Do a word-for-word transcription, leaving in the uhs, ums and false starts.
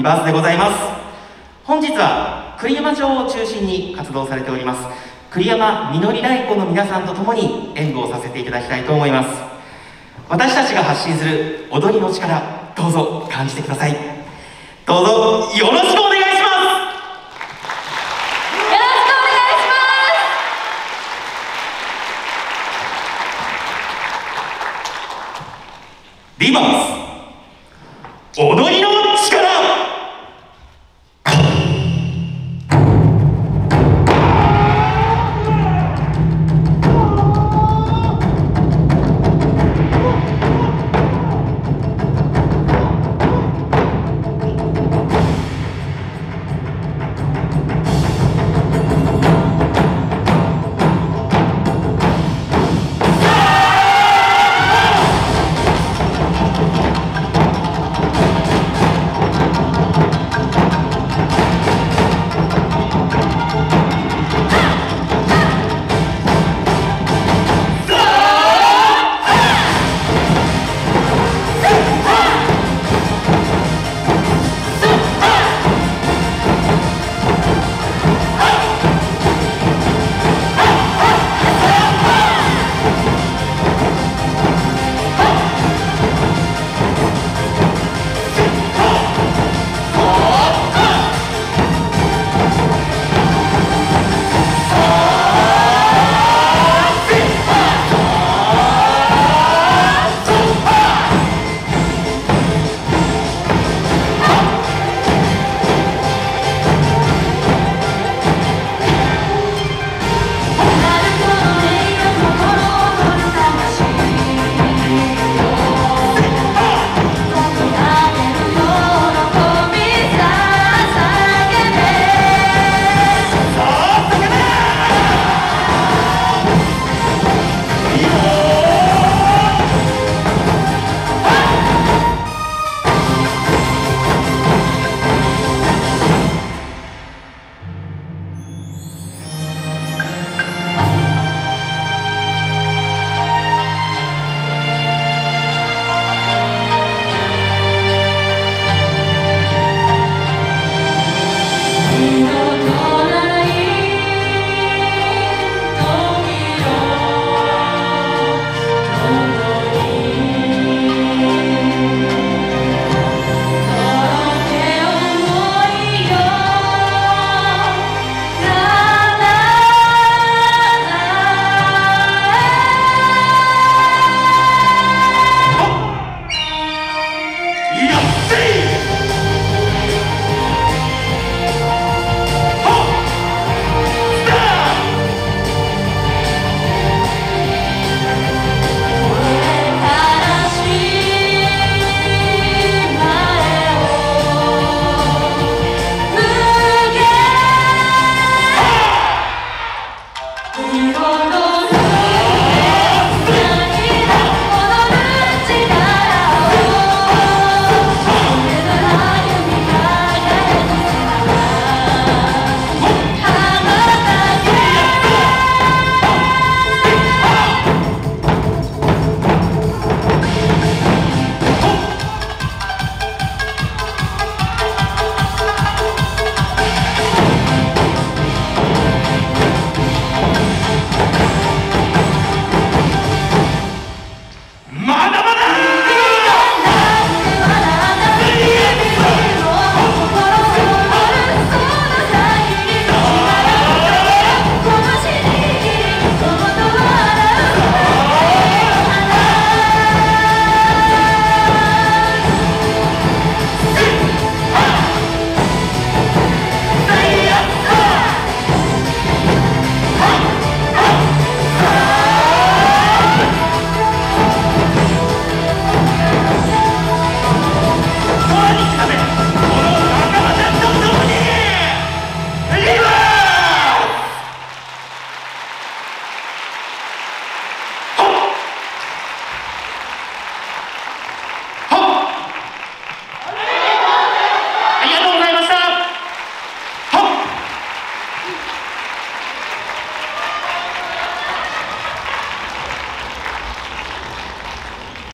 リバースでございます。本日は栗山町を中心に活動されております栗山実り大根の皆さんと共に演舞をさせていただきたいと思います。私たちが発信する踊りの力、どうぞ感じてください。どうぞよろしくお願いします。リバース踊りの